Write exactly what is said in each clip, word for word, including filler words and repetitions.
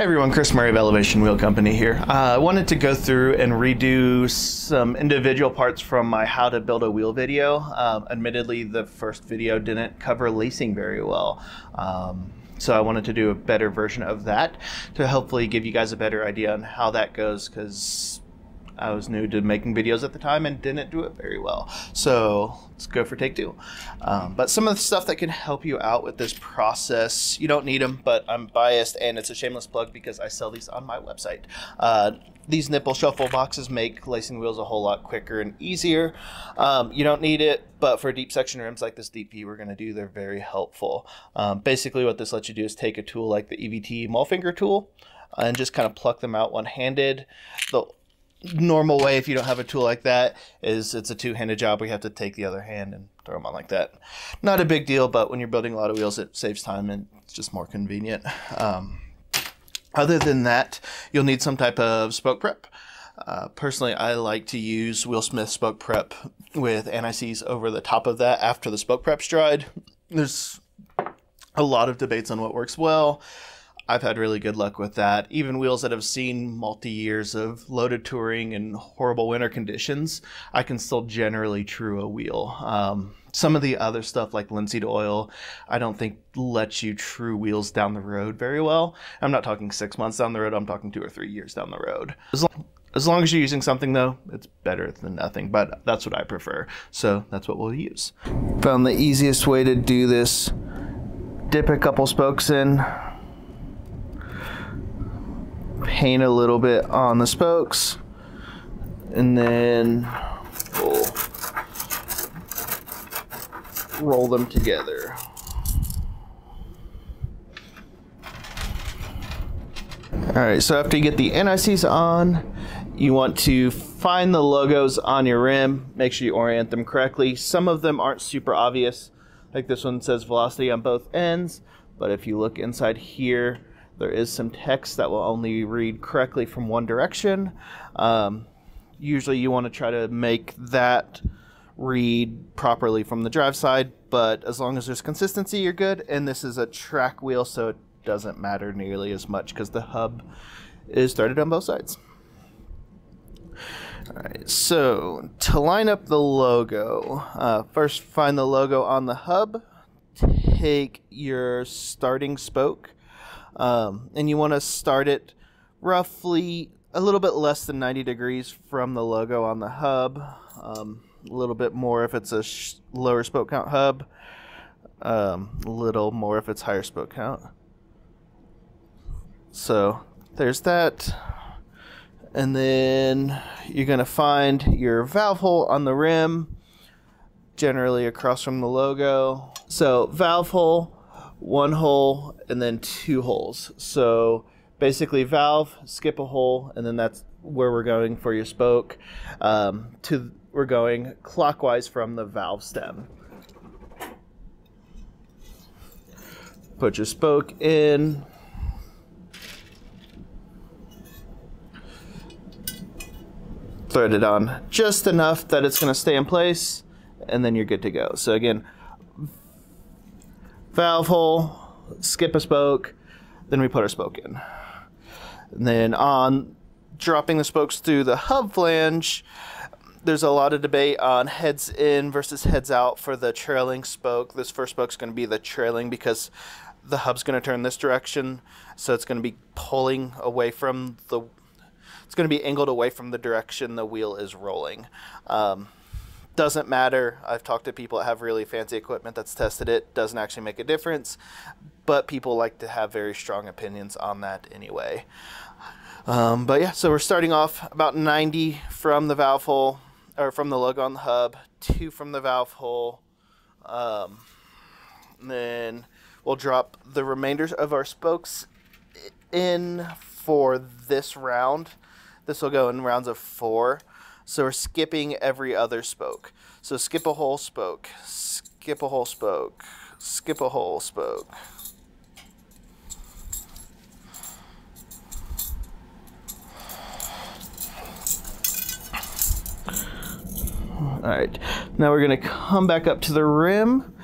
Hey everyone, Chris Murray of Elevation Wheel Company here. Uh, I wanted to go through and redo some individual parts from my how to build a wheel video. Um, admittedly, the first video didn't cover lacing very well. Um, so I wanted to do a better version of that to hopefully give you guys a better idea on how that goes, because I was new to making videos at the time and didn't do it very well. So let's go for take two. Um, but some of the stuff that can help you out with this process, you don't need them, but I'm biased and it's a shameless plug because I sell these on my website. Uh, these nipple shuffle boxes make lacing wheels a whole lot quicker and easier. Um, you don't need it, but for deep section rims like this D P we're gonna do, they're very helpful. Um, basically what this lets you do is take a tool like the E V T Mulfinger tool and just kind of pluck them out one-handed. The normal way, if you don't have a tool like that, is it's a two-handed job. We have to take the other hand and throw them on like that. Not a big deal, but when you're building a lot of wheels, it saves time and it's just more convenient. Um, other than that, you'll need some type of spoke prep. Uh, personally, I like to use Wheelsmith spoke prep with N I Cs over the top of that after the spoke prep's dried. There's a lot of debates on what works well. I've had really good luck with that. Even wheels that have seen multi-years of loaded touring and horrible winter conditions, I can still generally true a wheel. Um, some of the other stuff like linseed oil, I don't think lets you true wheels down the road very well. I'm not talking six months down the road, I'm talking two or three years down the road. As long as, long as you're using something though, it's better than nothing, but that's what I prefer. So that's what we'll use. Found the easiest way to do this. Dip a couple spokes in. Paint a little bit on the spokes, and then we'll roll them together. All right, so after you get the N I Cs on, you want to find the logos on your rim. Make sure you orient them correctly. Some of them aren't super obvious, like this one says Velocity on both ends, but if you look inside here, there is some text that will only read correctly from one direction. Um, usually you want to try to make that read properly from the drive side, but as long as there's consistency, you're good. And this is a track wheel, so it doesn't matter nearly as much because the hub is threaded on both sides. All right, so to line up the logo, uh, first find the logo on the hub, take your starting spoke, Um, and you want to start it roughly a little bit less than ninety degrees from the logo on the hub, um, a little bit more if it's a sh lower spoke count hub, um, a little more if it's higher spoke count. So there's that. And then you're going to find your valve hole on the rim, generally across from the logo. So valve hole, one hole, and then two holes. So basically valve, skip a hole, and then that's where we're going for your spoke. Um, to we're going clockwise from the valve stem. Put your spoke in. Thread it on just enough that it's going to stay in place, and then you're good to go. So again, valve hole, skip a spoke, then we put our spoke in. And then on dropping the spokes through the hub flange, there's a lot of debate on heads in versus heads out for the trailing spoke. This first spoke's gonna be the trailing because the hub's gonna turn this direction. So it's gonna be pulling away from the, it's gonna be angled away from the direction the wheel is rolling. Um, Doesn't matter. I've talked to people that have really fancy equipment that's tested it. Doesn't actually make a difference, but people like to have very strong opinions on that anyway. Um, but yeah, so we're starting off about ninety from the valve hole, or from the logo on the hub, two from the valve hole. Um, then we'll drop the remainders of our spokes in for this round. This will go in rounds of four. So we're skipping every other spoke. So skip a whole spoke, skip a whole spoke, skip a whole spoke. All right, now we're gonna come back up to the rim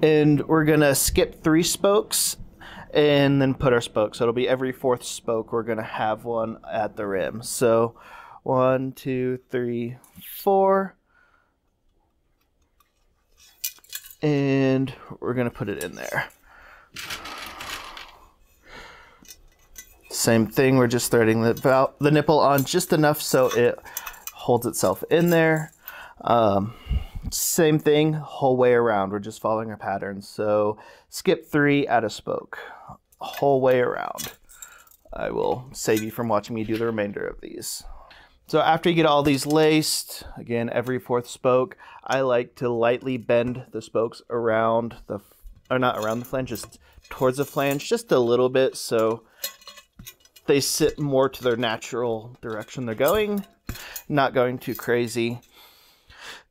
and we're gonna skip three spokes and then put our spoke. So it'll be every fourth spoke we're gonna have one at the rim. So one, two, three, four. And we're gonna put it in there. Same thing, we're just threading the, valve, the nipple on just enough so it holds itself in there. Um, same thing, whole way around. We're just following a pattern. So skip three, add a spoke, whole way around. I will save you from watching me do the remainder of these. So after you get all these laced, again, every fourth spoke, I like to lightly bend the spokes around the, or not around the flange, just towards the flange, just a little bit so they sit more to their natural direction they're going, not going too crazy.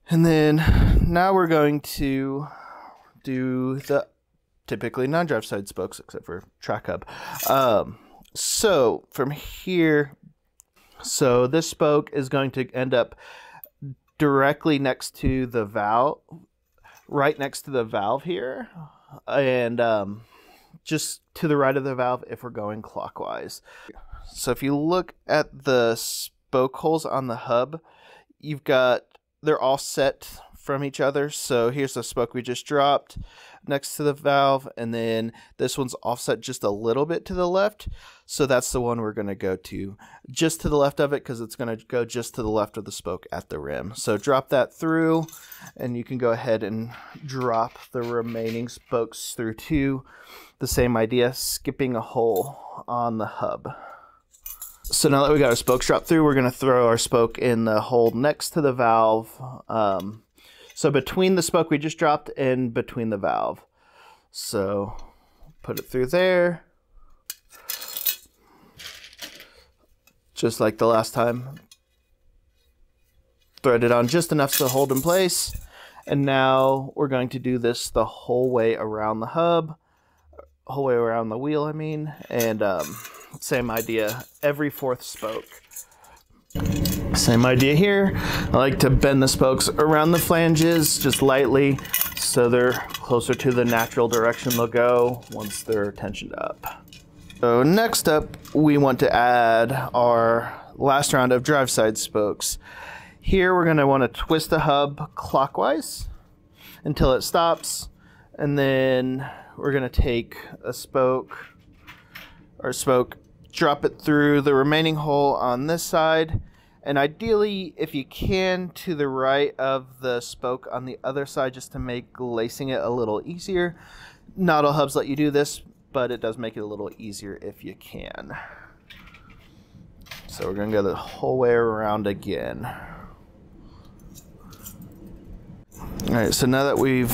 And then now we're going to do the typically non-drive side spokes, except for track hub. Um, so from here, so this spoke is going to end up directly next to the valve, right next to the valve here, and um, just to the right of the valve if we're going clockwise. So if you look at the spoke holes on the hub, you've got, they're all set from each other. So here's the spoke we just dropped next to the valve, and then this one's offset just a little bit to the left. So that's the one we're going to go to, just to the left of it, because it's going to go just to the left of the spoke at the rim. So drop that through, and you can go ahead and drop the remaining spokes through too. The same idea, skipping a hole on the hub. So now that we got our spokes dropped through, we're going to throw our spoke in the hole next to the valve. Um, so between the spoke we just dropped and between the valve. So put it through there. Just like the last time. Thread it on just enough to hold in place. And now we're going to do this the whole way around the hub, whole way around the wheel, I mean, and um, same idea, every fourth spoke. Same idea here. I like to bend the spokes around the flanges just lightly so they're closer to the natural direction they'll go once they're tensioned up. So next up, we want to add our last round of drive side spokes. Here we're going to want to twist the hub clockwise until it stops, and then we're going to take a spoke, our spoke, drop it through the remaining hole on this side, and ideally, if you can, to the right of the spoke on the other side, just to make lacing it a little easier. Not all hubs let you do this, but it does make it a little easier if you can. So we're going to go the whole way around again. All right, so now that we've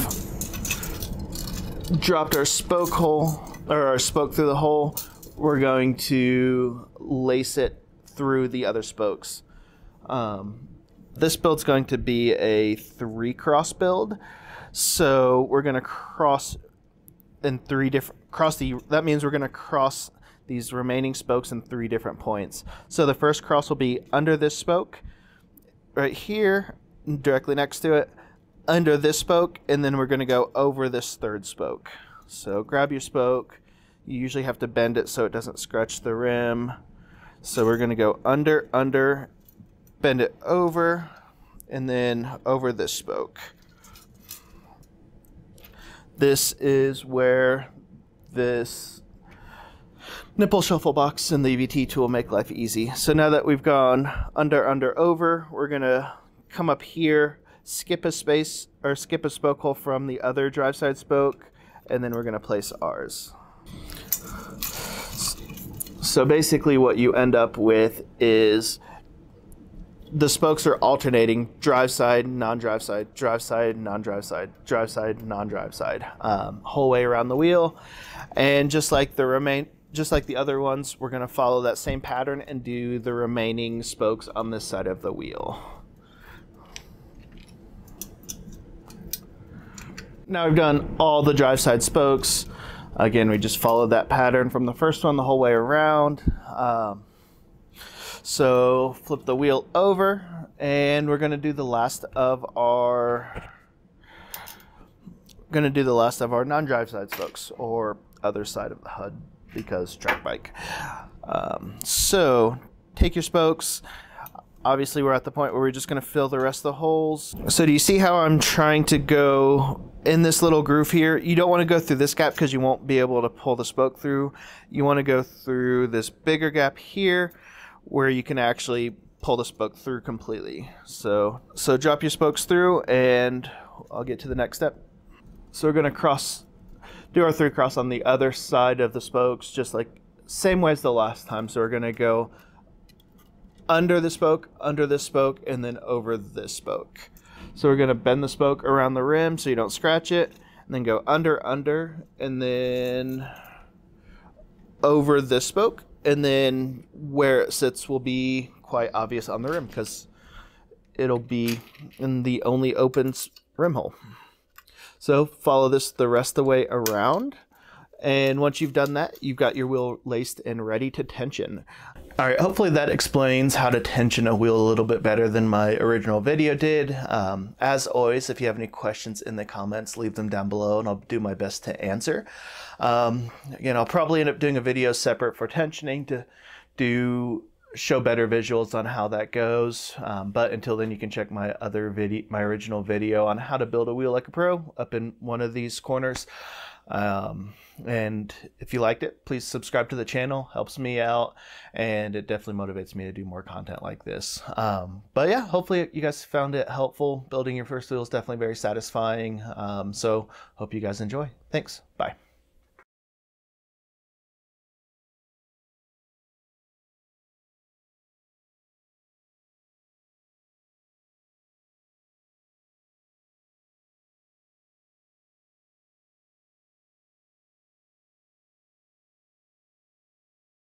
dropped our spoke hole, or our spoke through the hole, we're going to lace it through the other spokes. Um, this build's going to be a three cross build, so we're going to cross in three different cross the. That means we're going to cross these remaining spokes in three different points. So the first cross will be under this spoke, right here, directly next to it, under this spoke, and then we're going to go over this third spoke. So grab your spoke. You usually have to bend it so it doesn't scratch the rim. So we're going to go under, under, bend it over, and then over this spoke. This is where this nipple shuffle box and the E V T tool make life easy. So now that we've gone under, under, over, we're going to come up here, skip a space or skip a spoke hole from the other drive side spoke, and then we're going to place ours. So basically what you end up with is the spokes are alternating drive side, non-drive side, drive side, non-drive side, drive side, non-drive side, um, whole way around the wheel. And just like the remain, just like the other ones, we're going to follow that same pattern and do the remaining spokes on this side of the wheel. Now we've done all the drive side spokes. Again, we just followed that pattern from the first one the whole way around. Um, so flip the wheel over, and we're gonna do the last of our, gonna do the last of our non-drive side spokes, or other side of the H U D because track bike. Um, so take your spokes. Obviously we're at the point where we're just gonna fill the rest of the holes. So do you see how I'm trying to go in this little groove here? You don't wanna go through this gap because you won't be able to pull the spoke through. You wanna go through this bigger gap here where you can actually pull the spoke through completely. So, so drop your spokes through and I'll get to the next step. So we're gonna cross, do our three cross on the other side of the spokes, just like same way as the last time. So we're gonna go under the spoke, under this spoke, and then over this spoke. So we're gonna bend the spoke around the rim so you don't scratch it, and then go under, under, and then over this spoke, and then where it sits will be quite obvious on the rim because it'll be in the only open rim hole. So follow this the rest of the way around. And once you've done that, you've got your wheel laced and ready to tension. All right, hopefully that explains how to tension a wheel a little bit better than my original video did. Um, as always, if you have any questions in the comments, leave them down below and I'll do my best to answer. Um, again, I'll probably end up doing a video separate for tensioning to do show better visuals on how that goes. Um, but until then, you can check my other video, my original video on how to build a wheel like a pro up in one of these corners. Um, and if you liked it, please subscribe to the channel. Helps me out and it definitely motivates me to do more content like this. Um, but yeah, hopefully you guys found it helpful. Building your first wheel is definitely very satisfying. Um, so hope you guys enjoy. Thanks. Bye.